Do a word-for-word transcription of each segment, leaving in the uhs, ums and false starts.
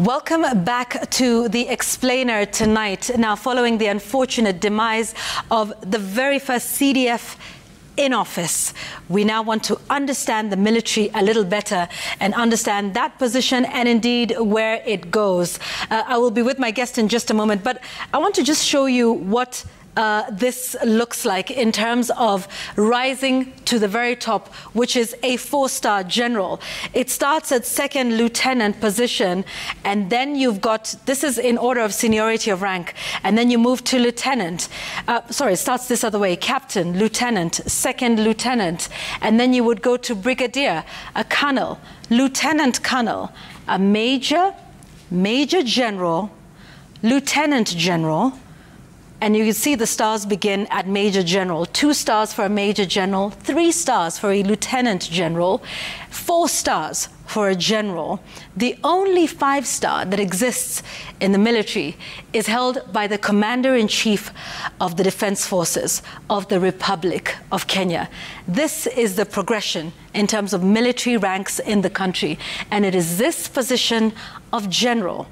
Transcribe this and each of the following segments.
Welcome back to The Explainer tonight. Now, following the unfortunate demise of the very first C D F in office, we now want to understand the military a little better and understand that position and indeed where it goes. Uh, I will be with my guest in just a moment, but I want to just show you what Uh, this looks like in terms of rising to the very top, which is a four-star general. It starts at second lieutenant position, and then you've got, this is in order of seniority of rank, and then you move to lieutenant. Uh, sorry, it starts this other way, captain, lieutenant, second lieutenant, and then you would go to brigadier, a colonel, lieutenant colonel, a major, major general, lieutenant general, and you can see the stars begin at Major General. Two stars for a Major General, three stars for a Lieutenant General, four stars for a General. The only five star that exists in the military is held by the Commander-in-Chief of the Defence Forces of the Republic of Kenya. This is the progression in terms of military ranks in the country. And it is this position of General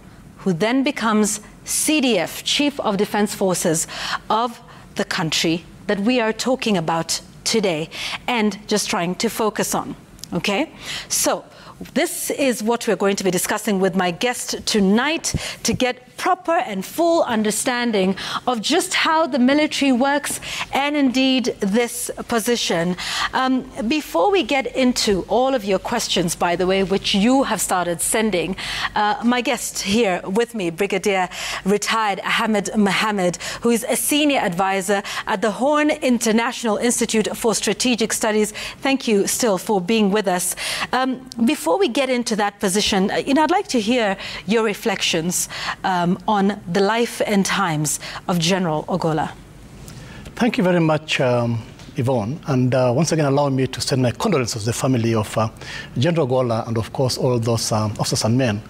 who then becomes C D F, Chief of Defence Forces of the country, that we are talking about today and just trying to focus on, okay? So this is what we're going to be discussing with my guest tonight to get proper and full understanding of just how the military works and indeed this position. Um, before we get into all of your questions, by the way, which you have started sending, uh, my guest here with me, Brigadier Retired Ahmed Mohammed, who is a senior advisor at the Horn International Institute for Strategic Studies. Thank you still for being with us. Um, before we get into that position, you know, I'd like to hear your reflections um, on the life and times of General Ogolla. Thank you very much, um, Yvonne. And uh, once again, allow me to send my condolences to the family of uh, General Ogolla and, of course, all those um, officers and men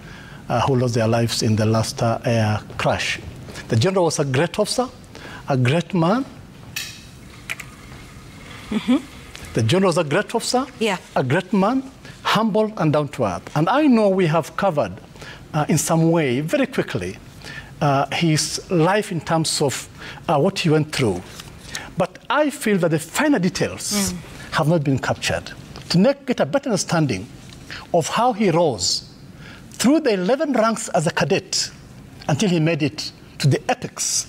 uh, who lost their lives in the last uh, air crash. The General was a great officer, a great man. Mm-hmm. The General was a great officer, yeah. a great man, humble and down to earth. And I know we have covered Uh, in some way, very quickly, uh, his life in terms of uh, what he went through. But I feel that the finer details mm. have not been captured. To make, get a better understanding of how he rose through the eleven ranks as a cadet until he made it to the apex,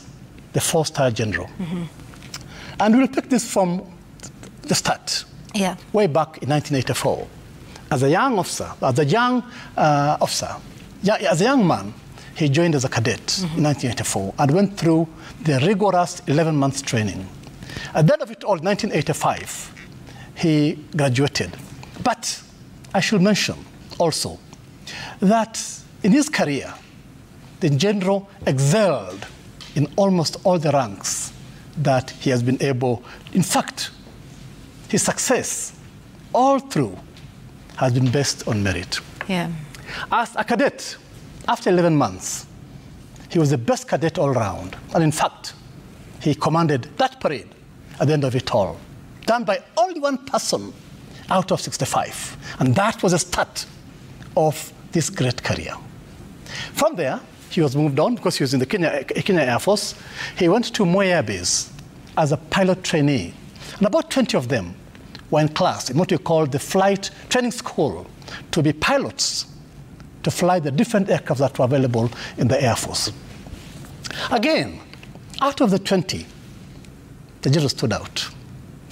the four-star general. Mm-hmm. And we'll pick this from the start, yeah. way back in nineteen eighty-four. As a young officer, as a young uh, officer, Yeah, as a young man, he joined as a cadet mm-hmm. in nineteen eighty-four and went through the rigorous eleven months training. At the end of it all, nineteen eighty-five, he graduated. But I should mention also that in his career, the general excelled in almost all the ranks that he has been able. In fact, his success all through has been based on merit. Yeah. As a cadet, after eleven months, he was the best cadet all round. And in fact, he commanded that parade at the end of it all, done by only one person out of sixty-five. And that was the start of this great career. From there, he was moved on because he was in the Kenya, Kenya Air Force. He went to Moi Air Base as a pilot trainee. And about twenty of them were in class in what we call the flight training school to be pilots, to fly the different aircraft that were available in the Air Force. Again, out of the twenty, the general stood out.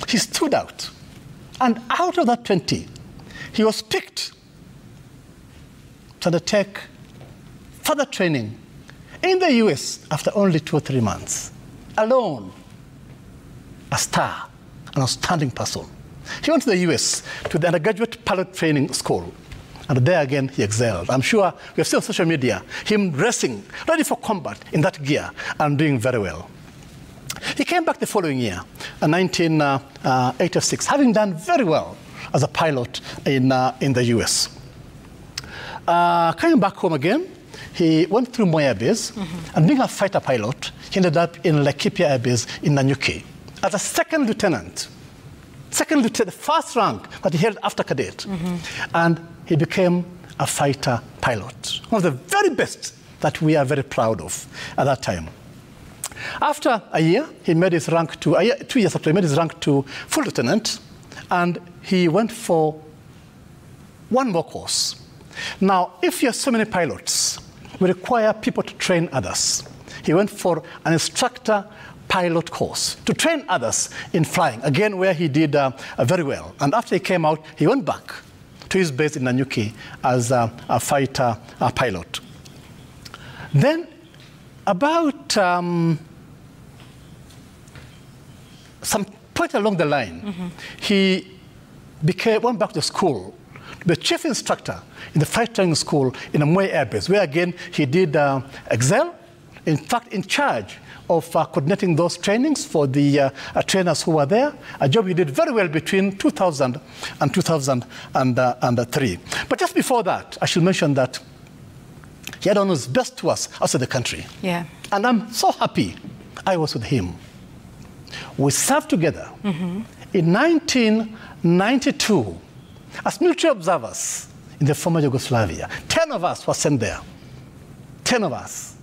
He stood out. And out of that twenty, he was picked to undertake further training in the U S after only two or three months. Alone, a star, an outstanding person. He went to the U S to the undergraduate pilot training school. And there again, he excelled. I'm sure we have seen on social media him racing, ready for combat in that gear and doing very well. He came back the following year, in nineteen eighty-six, having done very well as a pilot in, uh, in the U S. Uh, coming back home again, he went through Moi Air Base, mm-hmm. and being a fighter pilot, he ended up in Laikipia Air Base in Nanyuki as a second lieutenant. Second lieutenant, the first rank that he held after cadet. Mm-hmm. And he became a fighter pilot one of the very best that we are very proud of at that time. After a year, he made his rank to, a year, two years after he made his rank to full lieutenant, and he went for one more course. Now, if you have so many pilots, we require people to train others. He went for an instructor pilot course to train others in flying, again, where he did uh, very well. And after he came out, he went back to his base in Nanyuki as a, a fighter a pilot. Then, about um, some point along the line, mm-hmm. he became, went back to school, the chief instructor in the flight training school in the Moi Air Base, where again he did uh, excel, in fact, in charge of uh, coordinating those trainings for the uh, uh, trainers who were there, a job he did very well between two thousand and two thousand three. But just before that, I should mention that he had on his best to us outside the country. Yeah. And I'm so happy I was with him. We served together mm-hmm. in nineteen ninety-two as military observers in the former Yugoslavia. Ten of us were sent there. Ten of us.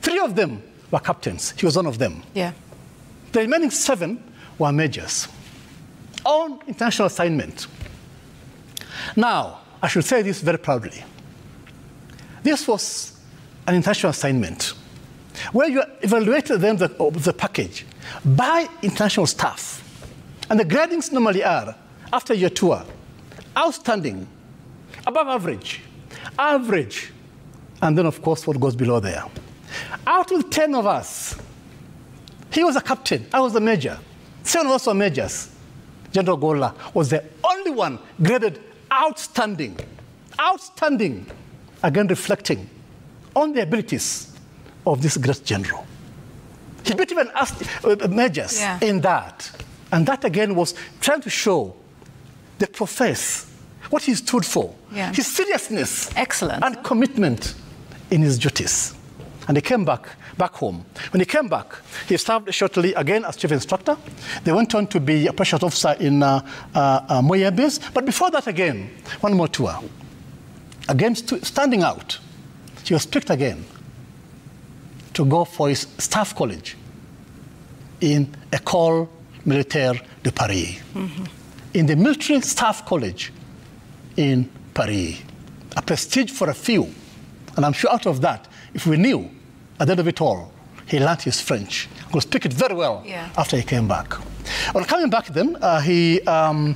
Three of them were captains. He was one of them. Yeah. The remaining seven were majors on international assignment. Now, I should say this very proudly. This was an international assignment where you evaluated them, the, the package, by international staff. And the gradings normally are, after your tour, outstanding, above average, average, and then, of course, what goes below there. Out of ten of us, he was a captain, I was a major. Seven of us were majors. General Ogolla was the only one graded outstanding, outstanding, again reflecting on the abilities of this great general. He didn't even ask uh, majors yeah. in that. And that again was trying to show the profess, what he stood for, yeah. his seriousness Excellent. and commitment in his duties. And he came back, back home. When he came back, he served shortly again as chief instructor. They went on to be a precious officer in uh, uh, Moi Air Base. But before that again, one more tour. Again, st standing out, he was picked again to go for his staff college in École Militaire de Paris, mm-hmm. in the military staff college in Paris, a prestige for a few. And I'm sure out of that, if we knew, at the end of it all, he learned his French. He could speak it very well yeah. after he came back. On coming back then, uh, he... Um,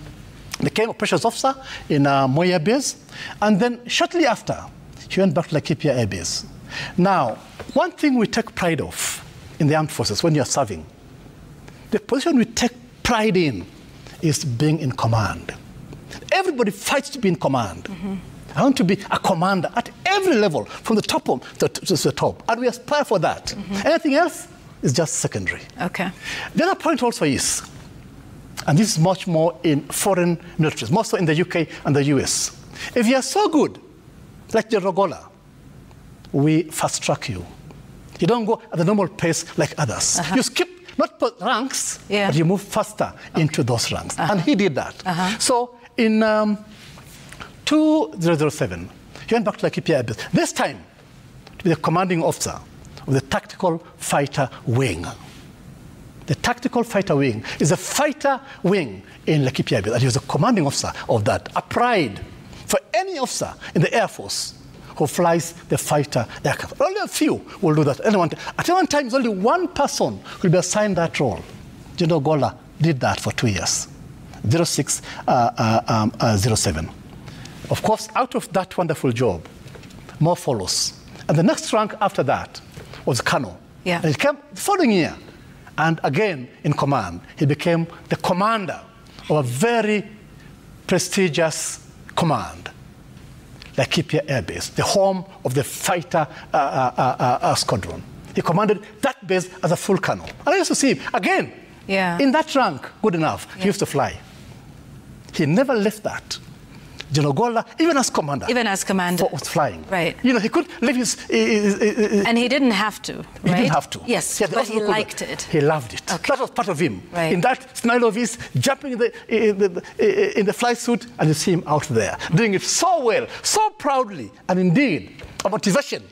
became a precious officer in uh, Moi Air Base, and then shortly after, he went back to Laikipia Air Base. Now, one thing we take pride of in the armed forces when you're serving, the position we take pride in is being in command. Everybody fights to be in command. Mm-hmm. I want to be a commander at every level, from the top to the, to the top, and we aspire for that. Mm-hmm. Anything else is just secondary. Okay. The other point also is, and this is much more in foreign militaries, more so in the U K and the U S. If you are so good, like General Ogolla, we fast-track you. You don't go at the normal pace like others. Uh-huh. You skip not ranks, yeah. but you move faster okay. into those ranks. Uh-huh. And he did that. Uh-huh. So in um, two thousand seven, he went back to Laikipia Air Base. This time, to be the commanding officer of the Tactical Fighter Wing. The Tactical Fighter Wing is a fighter wing in Laikipia Air Base, and he was a commanding officer of that. A pride for any officer in the Air Force who flies the fighter aircraft. Only a few will do that. Anyone, at one time, there's only one person who will be assigned that role. General Ogolla did that for two years, zero six, uh, uh, um, uh, zero seven. Of course, out of that wonderful job, more follows. And the next rank after that was Colonel. Yeah. And it came the following year. And again, in command, he became the commander of a very prestigious command, Laikipia Air Base, the home of the fighter uh, uh, uh, uh, squadron. He commanded that base as a full colonel. And I used to see him, again, yeah. in that rank, good enough, yeah. he used to fly. He never left that. General Ogolla, even as commander. Even as commander. For flying. Right. You know, he could leave his... his, his, his and he didn't have to, right? He didn't have to. Yes, he but he liked it. He loved it. Okay. That was part of him. Right. In that scenario of his, jumping in the, in the, in the flysuit, and you see him out there, doing it so well, so proudly, and indeed, a motivation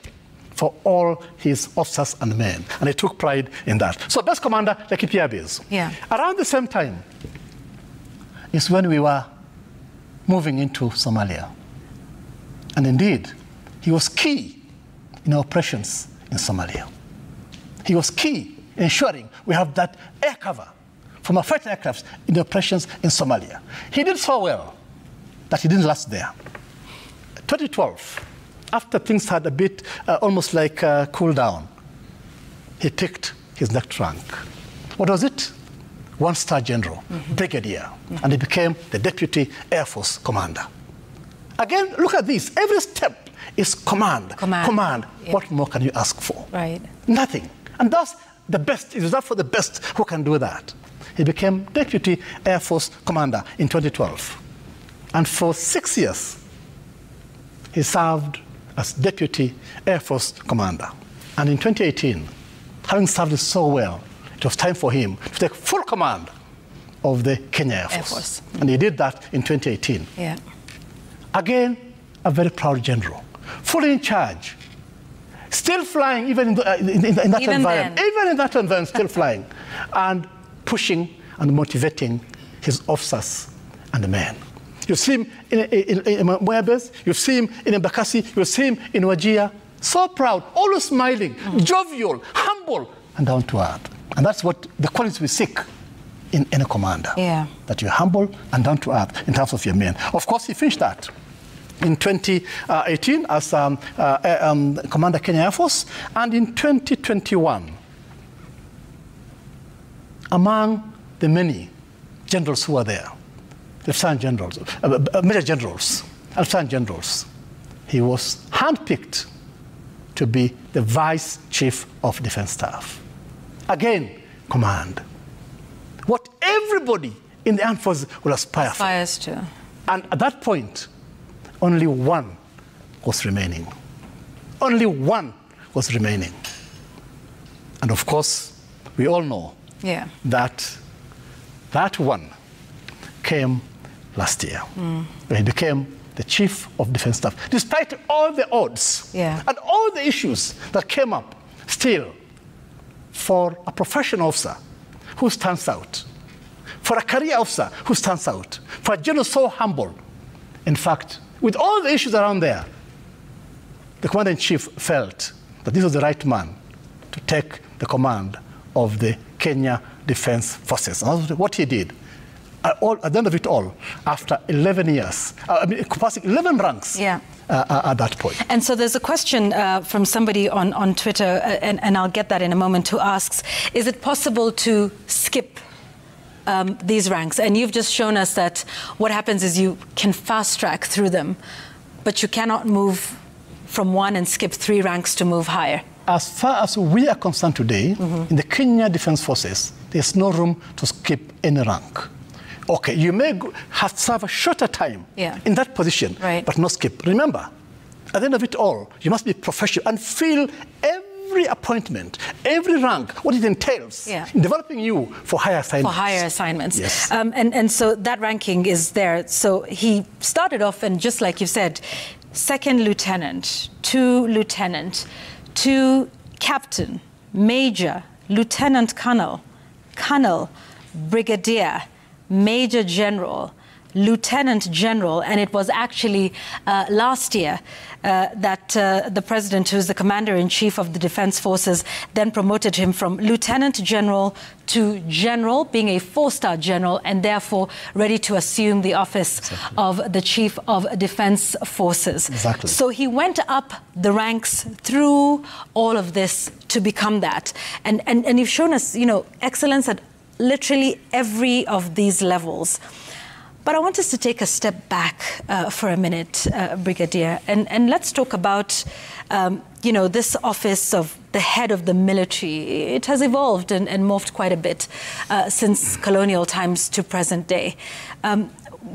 for all his officers and men, and he took pride in that. So best commander, Laikipia Air Base. Yeah. Around the same time is when we were moving into Somalia. And indeed, he was key in our operations in Somalia. He was key in ensuring we have that air cover from our fighter aircrafts in the operations in Somalia. He did so well that he didn't last there. twenty twelve, after things had a bit, uh, almost like uh, cooled down, he picked his next rank. What was it? One-star general, mm-hmm. brigadier, mm-hmm. and he became the deputy Air Force commander. Again, look at this. Every step is command. Command. Command. Yeah. What more can you ask for? Right. Nothing. And thus, the best. It is not for the best who can do that. He became deputy Air Force commander in twenty twelve. And for six years, he served as deputy Air Force commander. And in twenty eighteen, having served so well, it was time for him to take full command of the Kenya Air Force. Air Force. Mm-hmm. And he did that in twenty eighteen. Yeah. Again, a very proud general, fully in charge, still flying even in, the, uh, in, in, in that even environment, then. even in that environment, still flying, and pushing and motivating his officers and the men. You see him in, in, in, in Moi Air Base, you see him in Embakasi, you see him in Wajir, so proud, always smiling, mm. jovial, humble, and down to earth. And that's what the qualities we seek in any commander, yeah. that you're humble and down to earth in terms of your men. Of course, he finished that in twenty eighteen as um, uh, um, Commander Kenya Air Force, and in twenty twenty-one, among the many generals who were there, Lieutenant Generals, uh, Major Generals, Lieutenant Generals, he was handpicked to be the Vice Chief of Defense Staff. Again, command. What everybody in the armed forces will aspire Aspires for. To. And at that point, only one was remaining. Only one was remaining. And of course, we all know yeah. that that one came last year. Mm. He became the Chief of Defense Staff. Despite all the odds yeah. and all the issues that came up, still, for a professional officer who stands out, for a career officer who stands out, for a general so humble, in fact, with all the issues around there, the Commander-in-Chief felt that this was the right man to take the command of the Kenya Defence Forces. And that's what he did. At, all, at the end of it all, after eleven years, uh, I mean, passing eleven ranks yeah. uh, at that point. And so there's a question uh, from somebody on, on Twitter, uh, and, and I'll get that in a moment, who asks, is it possible to skip Um, these ranks? And you've just shown us that what happens is you can fast track through them, but you cannot move from one and skip three ranks to move higher. As far as we are concerned today, mm-hmm. in the Kenya Defence Forces, there's no room to skip any rank. Okay, you may go, have served a shorter time yeah. in that position, right. but not skip. Remember, at the end of it all, you must be professional and feel every Every appointment, every rank, what it entails, yeah. in developing you for higher assignments. For higher assignments. Yes. Um, and, and so that ranking is there. So he started off, and just like you said, second lieutenant, two lieutenant, two captain, major, lieutenant colonel, colonel, brigadier, major general, lieutenant general, and it was actually uh, last year uh, that uh, the president, who is the commander-in-chief of the defense forces, then promoted him from lieutenant general to general, being a four-star general and therefore ready to assume the office exactly. of the chief of defense forces. Exactly. So he went up the ranks through all of this to become that. And, and, and you've shown us, you know, excellence at literally every of these levels. But I want us to take a step back uh, for a minute, uh, Brigadier, and, and let's talk about, um, you know, this office of the head of the military. It has evolved and, and morphed quite a bit uh, since colonial times to present day. Um,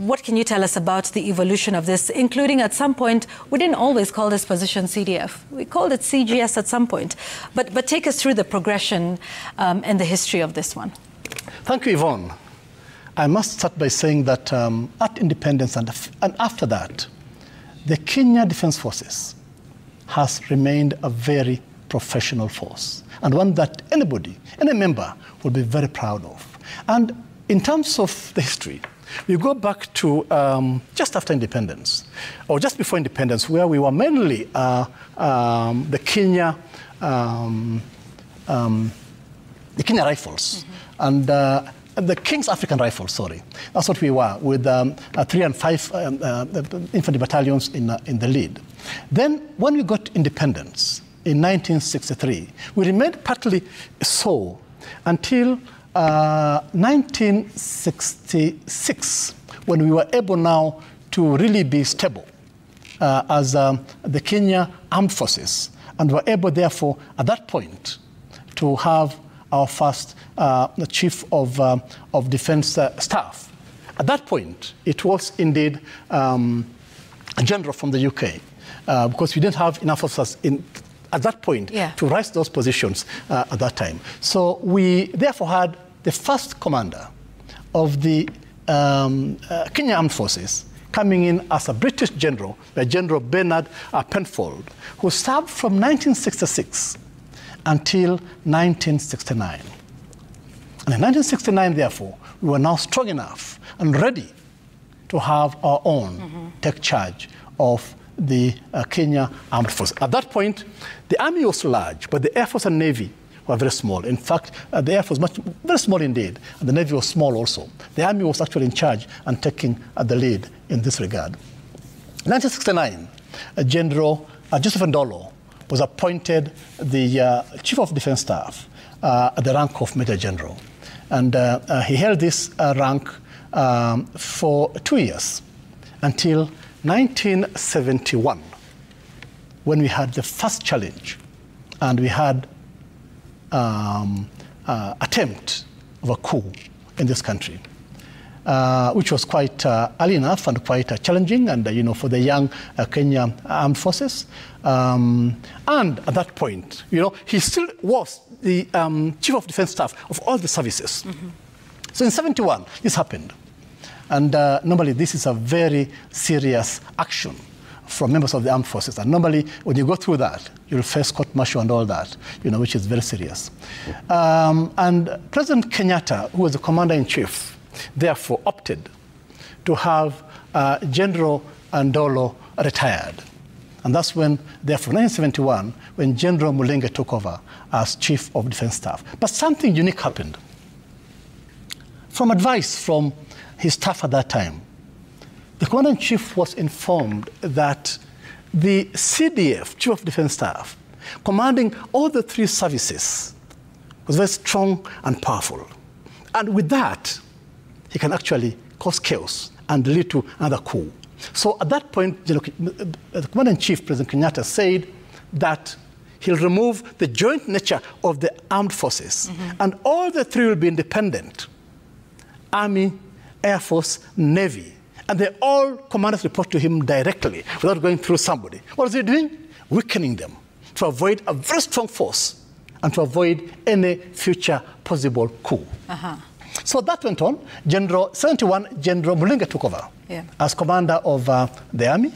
what can you tell us about the evolution of this, including at some point, we didn't always call this position C D F. We called it C G S at some point. But, but take us through the progression um, and the history of this one. Thank you, Yvonne. I must start by saying that um, at independence and, and after that, the Kenya Defence Forces has remained a very professional force, and one that anybody, any member, will be very proud of. And in terms of the history, we go back to um, just after independence, or just before independence, where we were mainly uh, um, the Kenya, um, um, the Kenya Rifles, mm-hmm. and uh, the King's African Rifles, sorry. That's what we were, with um, uh, three and five um, uh, infantry battalions in, uh, in the lead. Then when we got independence in nineteen sixty-three, we remained partly so until Uh, nineteen sixty-six, when we were able now to really be stable uh, as um, the Kenya Armed Forces, and were able, therefore, at that point, to have our first uh, Chief of, uh, of Defense uh, Staff. At that point, it was indeed um, a general from the U K, uh, because we didn't have enough officers in at that point, yeah. to rise those positions uh, at that time. So we therefore had the first commander of the um, uh, Kenya Armed Forces coming in as a British general, the General Bernard uh, Penfold, who served from nineteen sixty-six until nineteen sixty-nine. And in nineteen sixty-nine, therefore, we were now strong enough and ready to have our own mm-hmm. take charge of the uh, Kenya Armed Force. At that point, the army was large, but the Air Force and Navy were very small. In fact, uh, the Air Force was very small indeed, and the Navy was small also. The army was actually in charge and taking uh, the lead in this regard. In nineteen sixty-nine, uh, General uh, Joseph Ndolo was appointed the uh, Chief of Defense Staff uh, at the rank of Major General. And uh, uh, he held this uh, rank um, for two years until nineteen seventy-one, when we had the first challenge, and we had um, uh, attempt of a coup in this country, uh, which was quite uh, early enough and quite uh, challenging, and uh, you know, for the young uh, Kenya Armed Forces. Um, and at that point, you know, he still was the um, Chief of Defence Staff of all the services. Mm-hmm. So in seventy-one, this happened. And uh, normally, this is a very serious action from members of the armed forces. And normally, when you go through that, you'll face court-martial and all that, you know, which is very serious. Um, and President Kenyatta, who was the commander-in-chief, therefore opted to have uh, General Ndolo retired. And that's when, therefore, nineteen seventy-one, when General Mulinge took over as Chief of Defense Staff. But something unique happened. From advice from his staff at that time, the Commander-in-Chief was informed that the C D F, Chief of Defense Staff, commanding all the three services, was very strong and powerful. And with that, he can actually cause chaos and lead to another coup. So at that point, the Commander-in-Chief, President Kenyatta, said that he'll remove the joint nature of the armed forces, mm-hmm. and all the three will be independent: Army, Air Force, Navy, and they all commanders report to him directly without going through somebody. What is he doing? Weakening them to avoid a very strong force and to avoid any future possible coup. Uh-huh. So that went on. General seventy-one, General Mulinge took over yeah. as commander of uh, the Army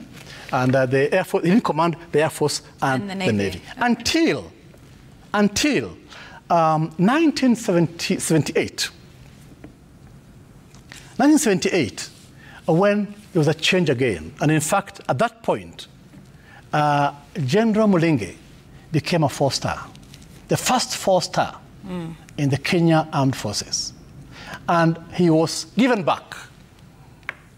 and uh, the Air Force. He didn't command the Air Force and, and the Navy, the Navy. Okay. until until um, nineteen seventy-eight. nineteen seventy-eight, when there was a change again. And in fact, at that point, uh, General Mulinge became a four-star, the first four-star mm. in the Kenya Armed Forces. And he was given back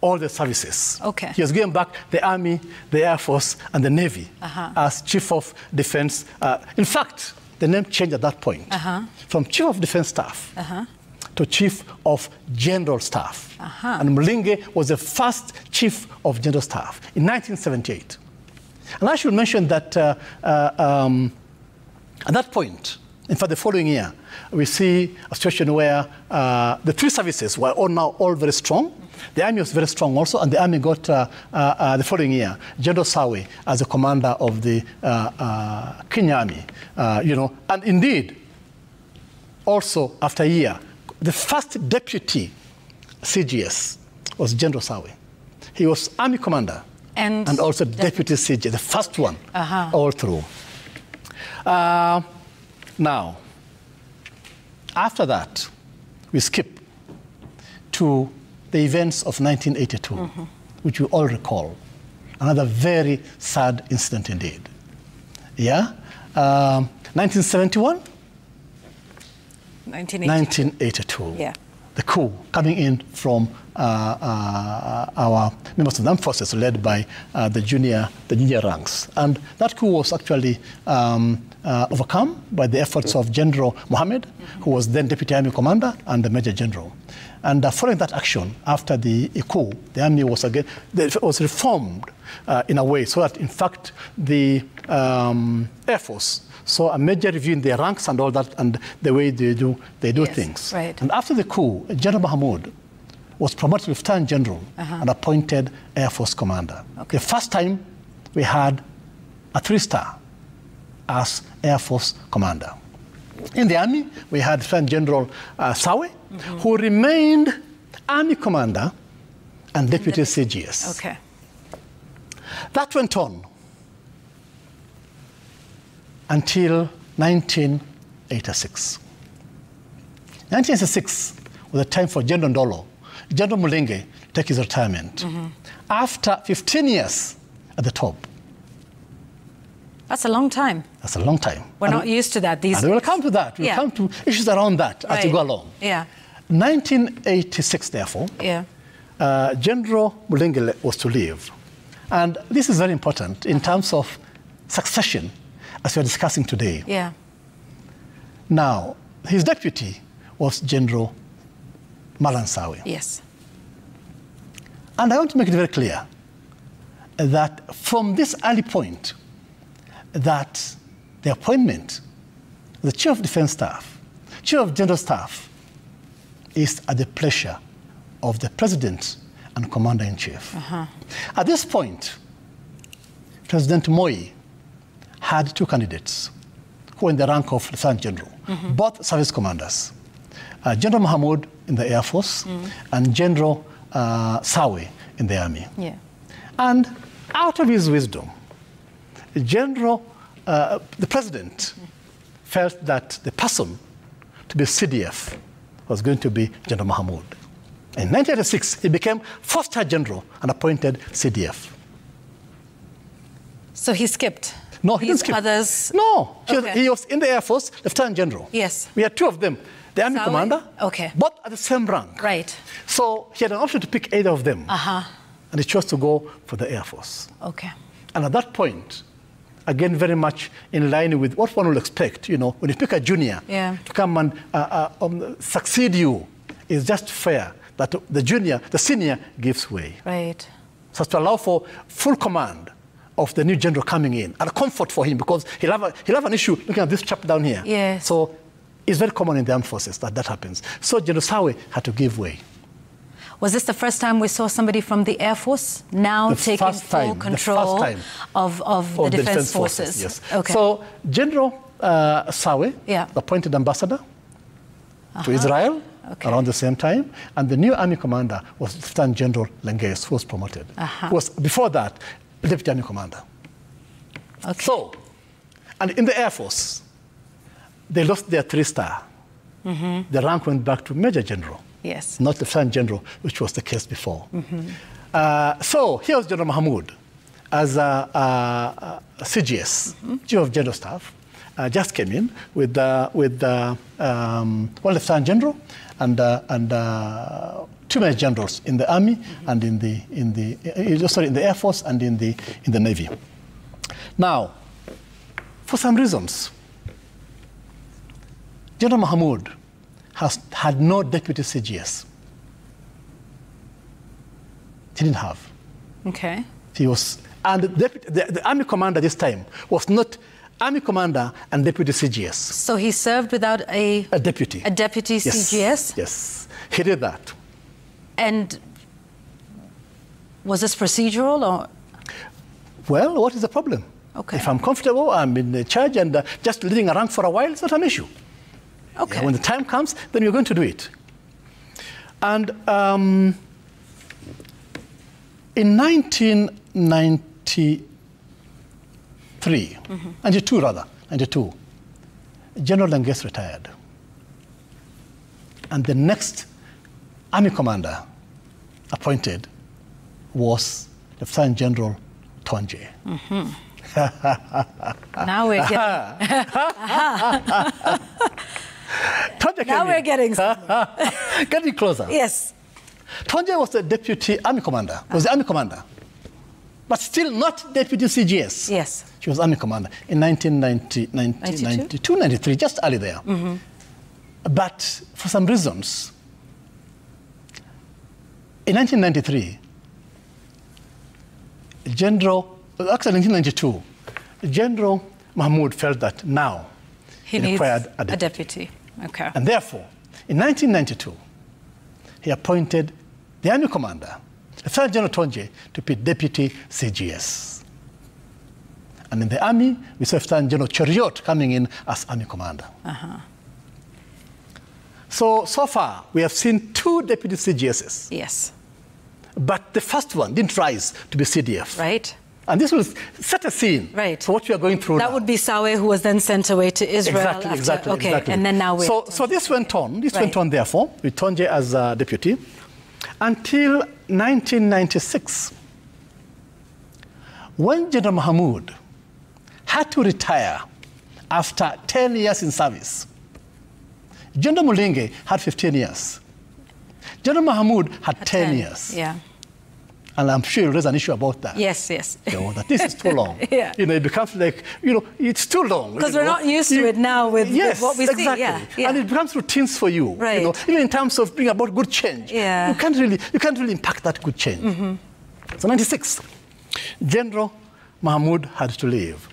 all the services. Okay. He was given back the Army, the Air Force, and the Navy uh-huh. as Chief of Defense. Uh, in fact, the name changed at that point uh-huh. from Chief of Defense Staff uh-huh. to Chief of General Staff. Uh-huh. And Mulinge was the first Chief of General Staff in nineteen seventy-eight. And I should mention that uh, uh, um, at that point, in fact, the following year, we see a situation where uh, the three services were all now all very strong. The Army was very strong also, and the Army got, uh, uh, uh, the following year, General Sawe as the commander of the uh, uh, Kenya Army, uh, you know. And indeed, also after a year, the first deputy C G S was General Sawe. He was Army commander and, and also deputy, deputy C J, the first one, uh-huh. all through. Uh, now, after that, we skip to the events of nineteen eighty-two, mm-hmm. which you all recall. Another very sad incident indeed. Yeah? Um, nineteen seventy-one? nineteen eighty-two. nineteen eighty-two. Yeah. The coup coming in from uh, uh, our members of the armed forces led by uh, the junior the junior ranks. And that coup was actually um, uh, overcome by the efforts of General Mohammed, mm-hmm. who was then Deputy Army Commander and the Major General. And uh, following that action, after the coup, the army was again was reformed uh, in a way so that, in fact, the um, Air Force saw a major review in their ranks and all that, and the way they do they do yes, things. Right. And after the coup, General Mahmoud was promoted to Lieutenant General uh-huh. and appointed Air Force Commander. Okay. The first time we had a three-star as Air Force Commander. In the army, we had Lieutenant General uh, Sawe, mm-hmm. who remained Army Commander and Deputy the, C G S. Okay. That went on until nineteen eighty-six. nineteen eighty-six was the time for General Ndolo, General Mulinge, to take his retirement mm-hmm. after fifteen years at the top. That's a long time. That's a long time. We're and not used to that these days. We'll come to that. We'll yeah. come to issues around that right. as we go along. Yeah. nineteen eighty-six, therefore, yeah. uh, General Mulinge was to leave. And this is very important in terms of succession, as we are discussing today. Yeah. Now, his deputy was General Malan Sawe. Yes. And I want to make it very clear that from this early point, that the appointment, the Chief of Defence Staff, Chief of General Staff, is at the pleasure of the President and Commander-in-Chief. Uh-huh. At this point, President Moi had two candidates who were in the rank of Lieutenant General, mm-hmm. both service commanders, uh, General Mahmoud in the Air Force mm. and General uh, Sawe in the Army. Yeah. And out of his wisdom, General, uh, the President mm. felt that the person to be C D F was going to be General Mahmoud. In nineteen eighty-six, he became first-star general and appointed C D F. So he skipped. No, he These didn't skip. Others... No, okay. he, was, he was in the Air Force, Lieutenant General. Yes. We had two of them, the Army Sawe? Commander, okay. both at the same rank. Right. So he had an option to pick either of them. Uh-huh. And he chose to go for the Air Force. Okay. And at that point, again, very much in line with what one would expect, you know, when you pick a junior yeah. to come and uh, uh, um, succeed you, it's just fair that the junior, the senior gives way. Right. So as to allow for full command of the new general coming in, and comfort for him, because he'll have, a, he'll have an issue looking at this chap down here. Yes. So it's very common in the armed forces that that happens. So General Sawe had to give way. Was this the first time we saw somebody from the Air Force now the taking first full time, control the first time of, of, of the Defense, Defense Forces? Forces yes. Okay. So General uh, Sawe yeah. appointed ambassador uh-huh. to Israel okay. around the same time, and the new army commander was Lieutenant General Langeus, who was promoted. Uh-huh. Who was before that Deputy Army Commander. Okay. So, and in the Air Force, they lost their three-star. Mm-hmm. The rank went back to Major General. Yes. Not Lieutenant General, which was the case before. Mm-hmm. uh, so here was General Mahmoud as a, a, a C G S, mm-hmm. Chief of General Staff, uh, just came in with uh, with uh, um, one Lieutenant General and uh, and uh, two major generals in the army mm-hmm. and in the in the uh, sorry in the Air Force and in the in the Navy. Now, for some reasons, General Mahmoud has had no deputy C G S. He didn't have. Okay. He was, and the, deputy, the, the army commander this time was not army commander and deputy C G S. So he served without a... A deputy. A deputy yes. C G S? Yes, he did that. And was this procedural or...? Well, what is the problem? Okay. If I'm comfortable, I'm in the charge and uh, just leading around for a while, it's not an issue. Okay. Yeah, when the time comes, then you're going to do it. And um, In nineteen ninety-three, mm-hmm. ninety-two rather, ninety-two, General Langeus retired. And the next army commander appointed was Lieutenant General Tuanje. Mm-hmm. Now we're getting... now we're getting... getting closer. Yes. Tonje was the deputy army commander, was the army commander, but still not deputy C G S. Yes. She was army commander in nineteen ninety-two, ninety-three, just early there. Mm-hmm. But for some reasons, in nineteen ninety-three, General, actually nineteen ninety-two, General Mahmoud felt that now he, he required a deputy. a deputy. Okay. And therefore, in nineteen ninety-two, he appointed the army commander, Lieutenant General Tuanje, to be deputy C G S. And in the army, we saw Lieutenant General Chariot coming in as army commander. Uh-huh. So, so far, we have seen two deputy C G Ss. Yes. But the first one didn't rise to be C D F. Right. And this will set a scene right. for what we are going through That now. Would be Sawe, who was then sent away to Israel. Exactly, after, exactly, okay. exactly. And then now we're... So, so this went on, this right. went on, therefore, with Tonje as uh, deputy, until nineteen ninety-six, when General Mahmoud had to retire after ten years in service. General Mulinge had fifteen years. General Mahmoud had, had ten years. Yeah. And I'm sure you'll raise an issue about that. Yes, yes. You know, that this is too long. yeah. You know, it becomes like, you know, it's too long. Because we're know? not used you, to it now with, yes, with what we exactly. see. Yeah, yeah. And it becomes routines for you. Right. You know, even in terms of bringing about good change. Yeah. You can't really, you can't really impact that good change. Mm-hmm. So ninety-six, General Mahmoud had to leave.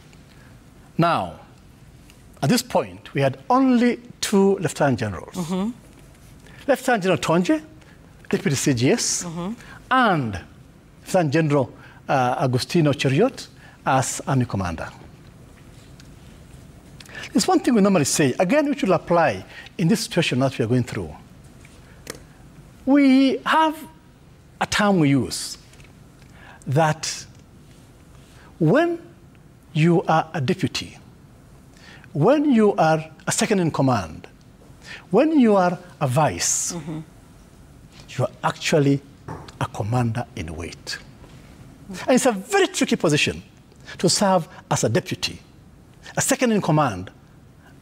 Now, at this point, we had only two lieutenant generals. Mm-hmm. Lieutenant General Tuanje, Deputy C G S, mm-hmm. and Lieutenant General uh, Augustino Chariot as army commander. There's one thing we normally say, again, which will apply in this situation that we are going through. We have a term we use that when you are a deputy, when you are a second in command, when you are a vice, mm-hmm. you are actually a commander in wait. And it's a very tricky position to serve as a deputy, a second in command,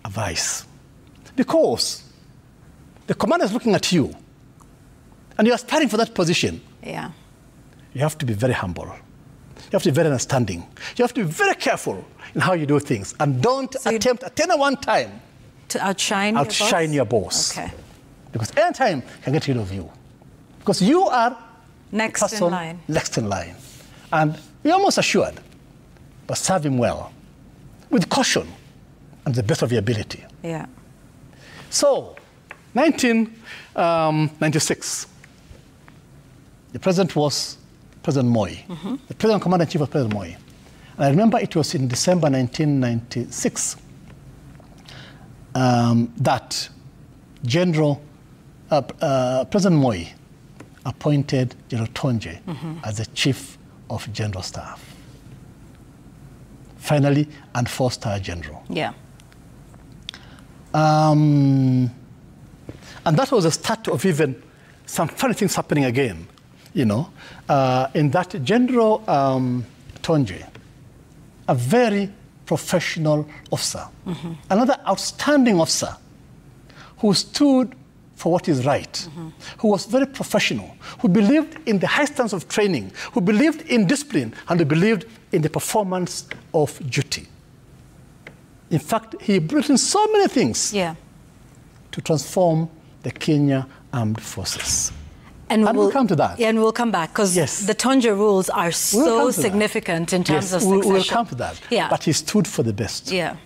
a vice. Because the commander is looking at you and you're aspiring for that position. Yeah. You have to be very humble. You have to be very understanding. You have to be very careful in how you do things. And don't so attempt at ten at one time to outshine, outshine your boss. Your boss. Okay. Because any time can get rid of you. Because you are next person, in line. Next in line. And you're almost assured, but serve him well, with caution and the best of your ability. Yeah. So, nineteen ninety-six, the president was President Moi. Mm-hmm. The president commander-in-chief was President Moi. And I remember it was in December nineteen ninety-six um, that General, uh, uh, President Moi appointed General Tuanje mm-hmm. as the chief of general staff. Finally, and four-star general. Yeah. Um, and that was the start of even some funny things happening again, you know, uh, in that General um, Tuanje, a very professional officer, mm-hmm. another outstanding officer who stood for what is right, mm-hmm. who was very professional, who believed in the high standards of training, who believed in discipline, and who believed in the performance of duty. In fact, he brought in so many things yeah. to transform the Kenya Armed Forces. And, and we'll, we'll come to that. Yeah, and we'll come back, because yes. the Tonje rules are we'll so significant that. in terms yes, of succession. We'll come to that, yeah. but he stood for the best. Yeah.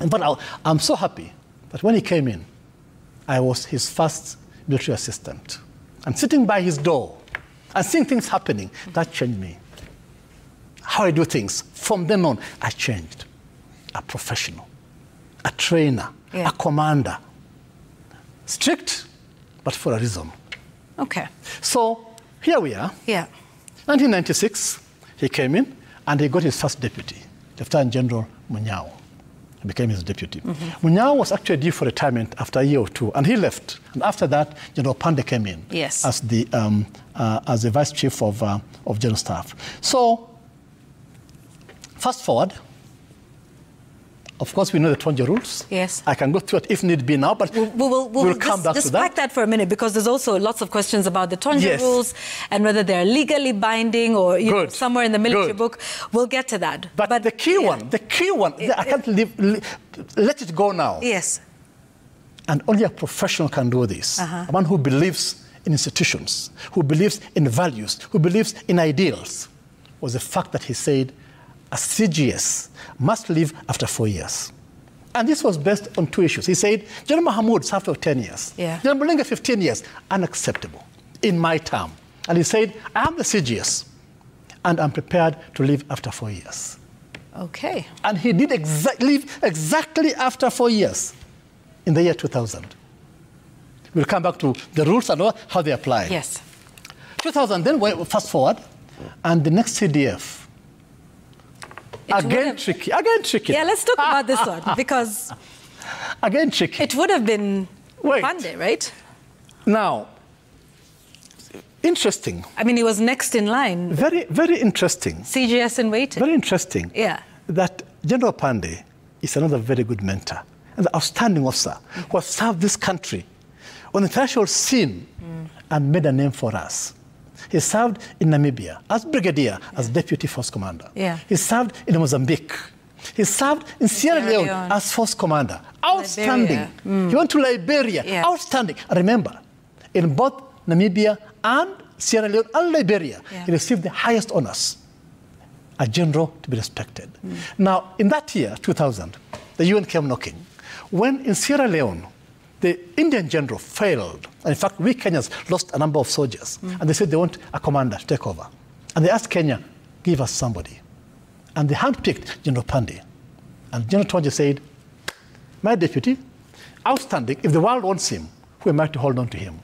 And, but I'll, I'm so happy that when he came in, I was his first military assistant. And sitting by his door and seeing things happening, that changed me. How I do things, from then on, I changed. A professional, a trainer, yeah. a commander. Strict, but for a reason. Okay. So, here we are. Yeah. nineteen ninety-six, he came in and he got his first deputy, Lieutenant General Munyao. He became his deputy. Mm-hmm. Munyao was actually due for retirement after a year or two, and he left. And after that, General Pandey came in yes. as the um, uh, as the vice chief of uh, of general staff. So, fast forward. Of course, we know the Tonje rules. Yes. I can go through it if need be now, but we'll, we'll, we'll, we'll come just, back just to that. Just pack that for a minute, because there's also lots of questions about the Tonje yes. rules and whether they're legally binding or you know, somewhere in the military Good. book. We'll get to that. But, but the key yeah. one, the key one, it, I can't it, leave, le let it go now. Yes. And only a professional can do this. Uh-huh. A man who believes in institutions, who believes in values, who believes in ideals, was the fact that he said, a C G S must leave after four years. And this was based on two issues. He said, General Mahmoud served for ten years. Yeah. General Mulinge, fifteen years. Unacceptable in my term. And he said, I am the C G S, and I'm prepared to leave after four years. Okay. And he did exa leave exactly after four years in the year two thousand. We'll come back to the rules and how they apply. Yes. two thousand, then we fast forward, and the next C D F, It again have, tricky, again tricky. Yeah, let's talk about this one, because... Again tricky. It would have been Wait. Pandey, right? Now, interesting. I mean, he was next in line. Very, very interesting. C G S in waiting. Very interesting. Yeah. That General Pandey is another very good mentor, an outstanding officer mm. who has served this country on the international scene mm. and made a name for us. He served in Namibia as brigadier, yeah. as deputy force commander. Yeah. He served in Mozambique. He served in Sierra, Sierra Leone, Leone as force commander. Outstanding. Mm. He went to Liberia. Yeah. Outstanding. And remember, in both Namibia and Sierra Leone and Liberia, yeah. he received the highest honors, a general to be respected. Mm. Now, in that year, two thousand, the U N came knocking. When in Sierra Leone, the Indian general failed. And in fact, we Kenyans lost a number of soldiers. Mm. And they said they want a commander to take over. And they asked Kenya, give us somebody. And they handpicked General Pandey. And General Tuanje said, my deputy, outstanding, if the world wants him, who am I to hold on to him?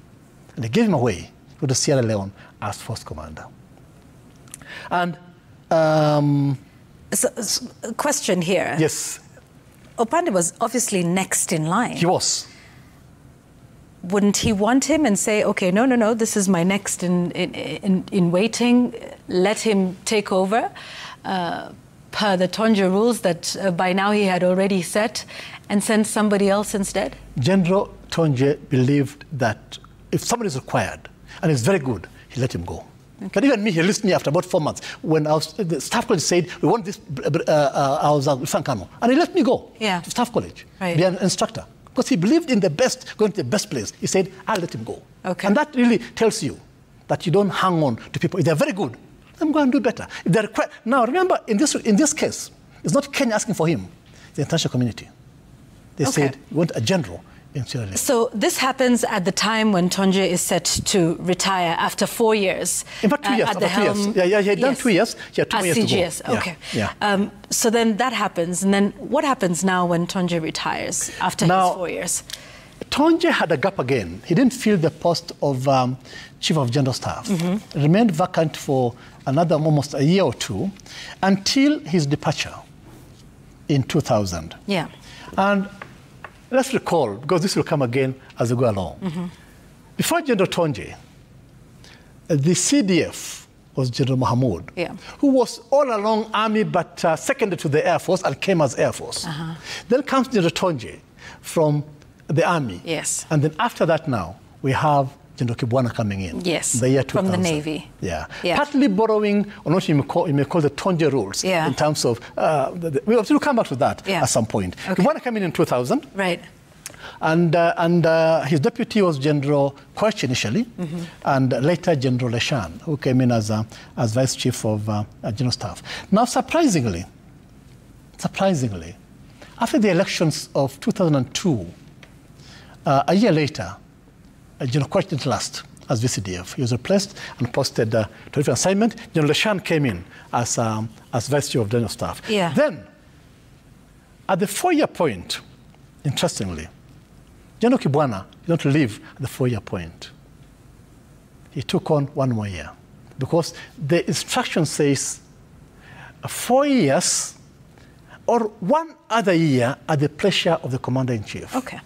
And they gave him away to the Sierra Leone as force commander. And... Um, so, so, question here. Yes. Pandey was obviously next in line. He was. Wouldn't he want him and say, okay, no, no, no, this is my next in, in, in, in waiting, let him take over uh, per the Tonje rules that uh, by now he had already set, and send somebody else instead? General Tuanje believed that if somebody is required and is very good, he let him go. Okay. But even me, he listened to me after about four months when I was, the staff college said, we want this, uh, uh, I was Sankano, and he let me go yeah. to staff college, right. be an instructor. Because he believed in the best, going to the best place. He said, I'll let him go. Okay. And that really tells you that you don't hang on to people. If they're very good, let them go and do better. If they're required. Now, remember, in this, in this case, it's not Kenya asking for him. It's the international community. They okay. said, we want a general in Sierra Leone. So this happens at the time when Tuanje is set to retire after four years. In fact, two uh, years. At the helm, years. Yeah, yeah, he had done yes. two years. Yeah, two years C G S. To go. Okay. Yeah. Yeah. Um, so then that happens. And then what happens now when Tuanje retires after now, his four years? Tuanje had a gap again. He didn't fill the post of um, Chief of General Staff. Mm-hmm. It remained vacant for another almost a year or two until his departure in two thousand. Yeah. And let's recall, because this will come again as we go along. Mm-hmm. Before General Tuanje, the C D F was General Mahmoud, yeah. who was all along army but uh, seconded to the Air Force and came as Air Force. Uh-huh. Then comes General Tuanje from the army. Yes. And then after that now, we have General Kibwana coming in. Yes, the year two thousand. From the Navy. Yeah. yeah. Partly borrowing, or not, you may call, you may call the Tonje rules yeah. in terms of, uh, the, the, we'll still come back to that yeah. at some point. Okay. Kibwana came in in two thousand. Right. And, uh, and uh, his deputy was General Koch initially, mm-hmm. and later General Leshan, who came in as, uh, as Vice Chief of uh, General Staff. Now, surprisingly, surprisingly, after the elections of two thousand two, uh, a year later, Uh, General Koch didn't last as V C D F. He was replaced and posted uh, to a different assignment. General Leshan came in as, um, as Vice Chief of General Staff. Yeah. Then, at the four-year point, interestingly, General Kibwana did not leave at the four-year point. He took on one more year. because the instruction says four years or one other year at the pleasure of the commander-in-chief. Okay.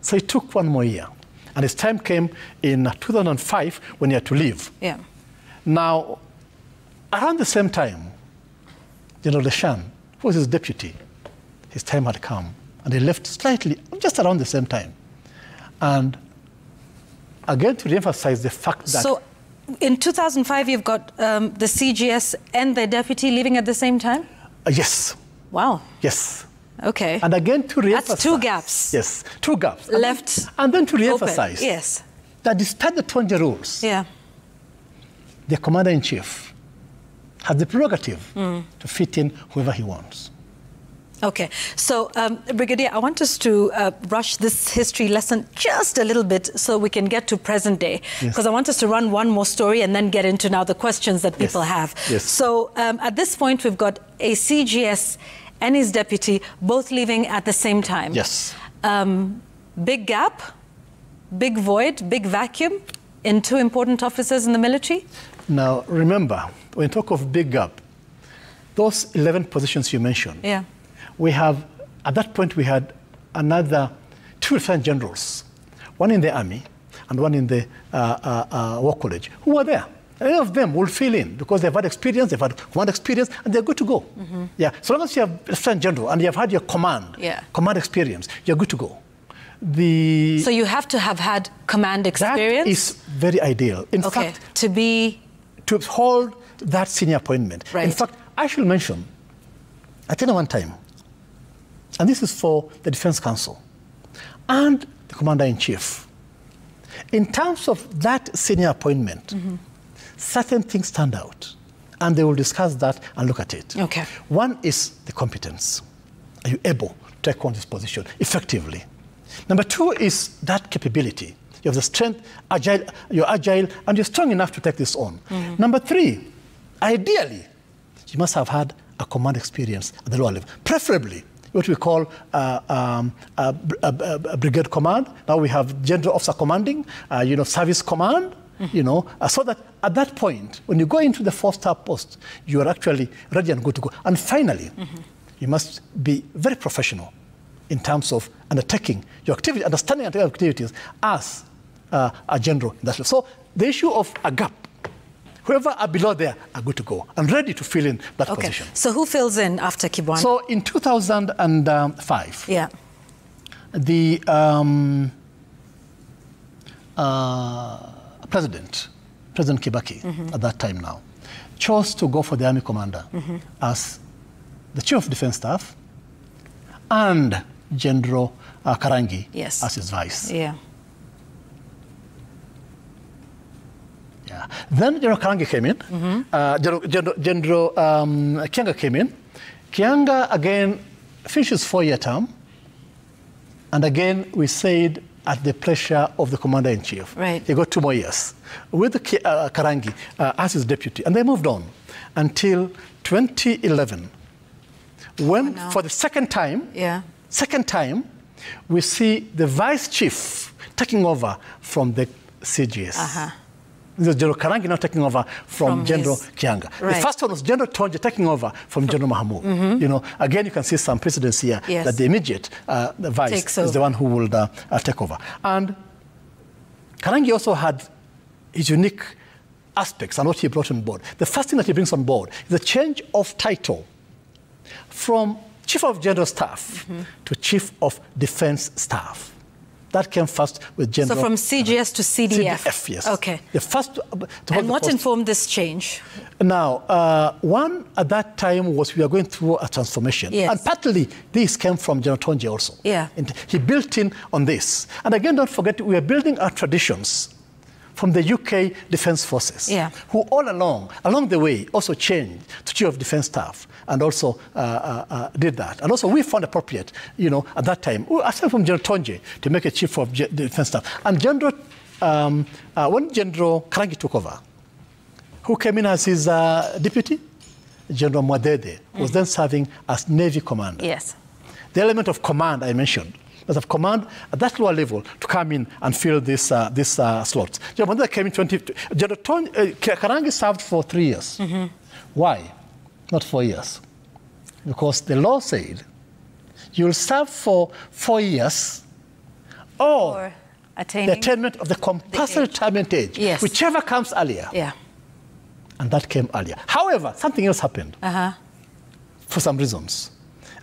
So it took one more year. And his time came in two thousand five when he had to leave. Yeah. Now, around the same time, General Leshan, who was his deputy, his time had come. And he left slightly, just around the same time. And again, to reemphasize the fact that... So in two thousand five, you've got um, the C G S and their deputy leaving at the same time? Uh, yes. Wow. Yes. Okay. And again, to reemphasize... That's two gaps. Yes, two gaps. Left And, and then to reemphasize... Yes. That despite the Tonje rules, yeah. the commander-in-chief has the prerogative mm. to fit in whoever he wants. Okay. So, um, Brigadier, I want us to uh, rush this history lesson just a little bit so we can get to present day, because yes. I want us to run one more story and then get into now the questions that people yes. have. Yes. So, um, at this point, we've got a C G S and his deputy both leaving at the same time. Yes. Um, big gap, big void, big vacuum in two important officers in the military. Now, remember, when you talk of big gap, those eleven positions you mentioned, yeah. we have, at that point, we had another two lieutenant generals, one in the army and one in the uh, uh, uh, war college, who were there. And any of them will fill in because they've had experience, they've had command experience, and they're good to go. Mm-hmm. Yeah, so long as you have lieutenant general and you have had your command, yeah. command experience, you're good to go. The so you have to have had command experience? That is very ideal. In okay. fact, to be... To hold that senior appointment. Right. In fact, I shall mention, at any one time, and this is for the Defense Council and the Commander-in-Chief. In terms of that senior appointment, mm-hmm. certain things stand out, and they will discuss that and look at it. Okay. One is the competence. Are you able to take on this position effectively? Number two is that capability. You have the strength, agile, you're agile, and you're strong enough to take this on. Mm-hmm. Number three, ideally, you must have had a command experience at the lower level, preferably what we call uh, um, a, a, a brigade command. Now we have general officer commanding, uh, you know, service command, mm-hmm. you know, uh, so that at that point, when you go into the four-star post, you are actually ready and good to go. And finally, mm-hmm. you must be very professional in terms of undertaking your activity, understanding your activities as uh, a general. So the issue of a gap, whoever are below there are good to go and ready to fill in that okay. position. So who fills in after Kibwana? So in two thousand five, yeah. the um, uh, president, President Kibaki, mm-hmm. at that time now, chose to go for the army commander mm-hmm. as the chief of defense staff and General uh, Karangi yes. as his vice. Yeah. Then General Karangi came in, mm-hmm. uh, General, General, General um, Kianga came in. Kianga again finishes four-year term, and again we said at the pleasure of the commander-in-chief. Right. He got two more years with uh, Karangi uh, as his deputy, and they moved on until twenty eleven, when oh, no. for the second time, yeah. second time, we see the vice chief taking over from the C G S. Uh-huh. General Karangi now taking over from, from General his... Kianga. Right. The first one was General Tuanje taking over from, from... General Mahmoud. Mm-hmm. You know, again, you can see some precedence here yes. that the immediate uh, the vice Takes is over. the one who will uh, uh, take over. And Karangi also had his unique aspects and what he brought on board. The first thing that he brings on board is the change of title from Chief of General Staff mm-hmm. to Chief of Defense Staff. That came first with General... So from C G S uh, to C D F? C D F, yes. Okay. The first to, to and what informed this change? Now, uh, one at that time was we are going through a transformation. Yes. And partly this came from General Tuanje also. Yeah. And he built in on this. And again, don't forget, we are building our traditions from the U K Defence Forces, yeah. who all along, along the way, also changed to Chief of Defence Staff and also uh, uh, uh, did that. And also we found appropriate, you know, at that time, aside from General Tuanje to make a Chief of Defence Staff. And General, um, uh, when General Karangi took over, who came in as his uh, deputy? General Mwathethe, mm-hmm. was then serving as Navy Commander. Yes. The element of command I mentioned but of command at that lower level to come in and fill this uh, this uh, slots. General Madele came in twenty. General Tonje, uh, Karangi served for three years. Mm-hmm. Why? Not four years, because the law said you'll serve for four years, or, or the attainment of the compulsory retirement age, yes. whichever comes earlier. Yeah. And that came earlier. However, something else happened uh-huh. for some reasons.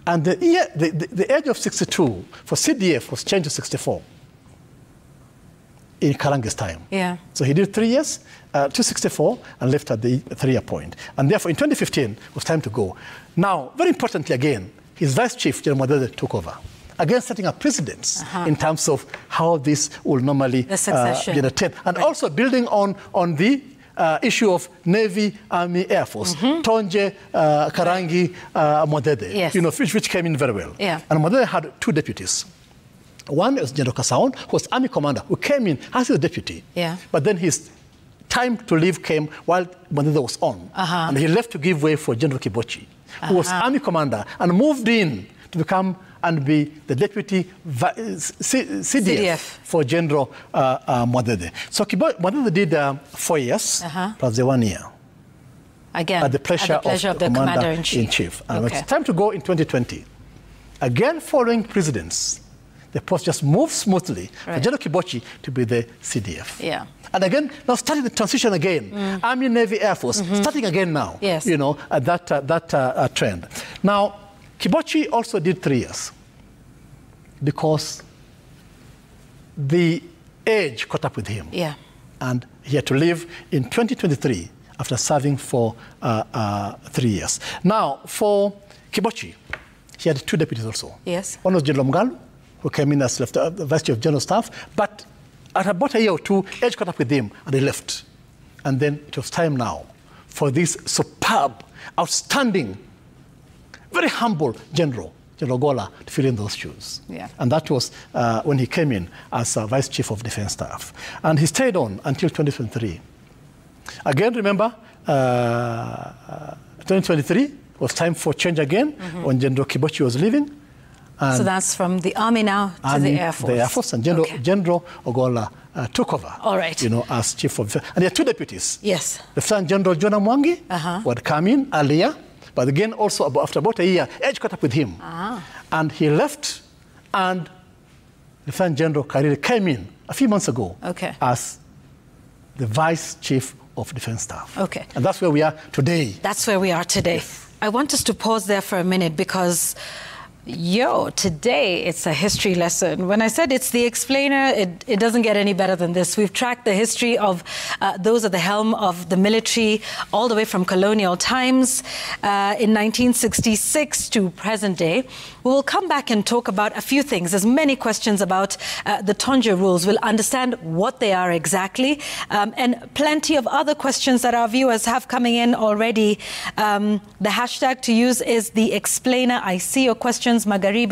And the, year, the, the, the age of sixty-two for C D F was changed to sixty-four in Karangi's time. Yeah. So he did three years, uh, to sixty-four, and left at the three-year point. And therefore, in twenty fifteen, it was time to go. Now, very importantly again, his vice chief, General Madele, took over. Again, setting up precedents uh-huh. in terms of how this will normally the succession. Uh, get attained. And right. also building on, on the Uh, issue of Navy, Army, Air Force, mm-hmm. Tonje, uh, Karangi, uh, Mwathethe, yes. you know, which, which came in very well. Yeah. And Mwathethe had two deputies. One was General Kasaon, who was Army commander, who came in as his deputy. Yeah. But then his time to leave came while Mwathethe was on. Uh-huh. And he left to give way for General Kibochi, who uh-huh. was Army commander, and moved in to become and be the deputy C D F, C D F for General uh, uh, Mwathethe. So Mwathethe did uh, four years uh-huh. plus the one year. Again, at the pleasure, at the pleasure of, of the Commander-in-Chief. In Chief. And okay. it's time to go in twenty twenty. Again, following precedents, the post just moved smoothly right. for General Kibochi to be the C D F. Yeah. And again, now starting the transition again. Mm. Army, Navy, Air Force, mm-hmm. starting again now, yes. you know, uh, that, uh, that uh, uh, trend. Now, Kibochi also did three years because the age caught up with him. Yeah. And he had to leave in twenty twenty-three after serving for uh, uh, three years. Now, for Kibochi, he had two deputies also. Yes. One was General Mulinge, who came in as left, uh, the Vice Chief of General Staff, but at about a year or two, age caught up with him and he left. And then it was time now for this superb, outstanding, very humble general, General Ogolla, to fill in those shoes. Yeah. And that was uh, when he came in as uh, Vice Chief of Defence Staff. And he stayed on until twenty twenty-three. Again, remember, uh, twenty twenty-three was time for change again mm-hmm. when General Kibochi was leaving. And so that's from the Army now to Army, the Air Force. The Air Force and General, okay. General Ogolla uh, took over. All right. You know, as Chief of Defence. And there are two deputies. Yes. The first General Jonah Mwangi uh-huh. who had come in earlier. But again, also about, after about a year, age caught up with him. Ah. And he left, and Lieutenant General Karangi came in a few months ago okay. as the Vice Chief of Defence Staff. Okay. And that's where we are today. That's where we are today. Yes. I want us to pause there for a minute because, yo, today it's a history lesson. When I said it's the explainer, it, it doesn't get any better than this. We've tracked the history of uh, those at the helm of the military all the way from colonial times uh, in nineteen sixty-six to present day. We will come back and talk about a few things. There's many questions about uh, the Tonje rules. We'll understand what they are exactly um, and plenty of other questions that our viewers have coming in already. Um, the hashtag to use is the explainer. I see your questions, Magharibi.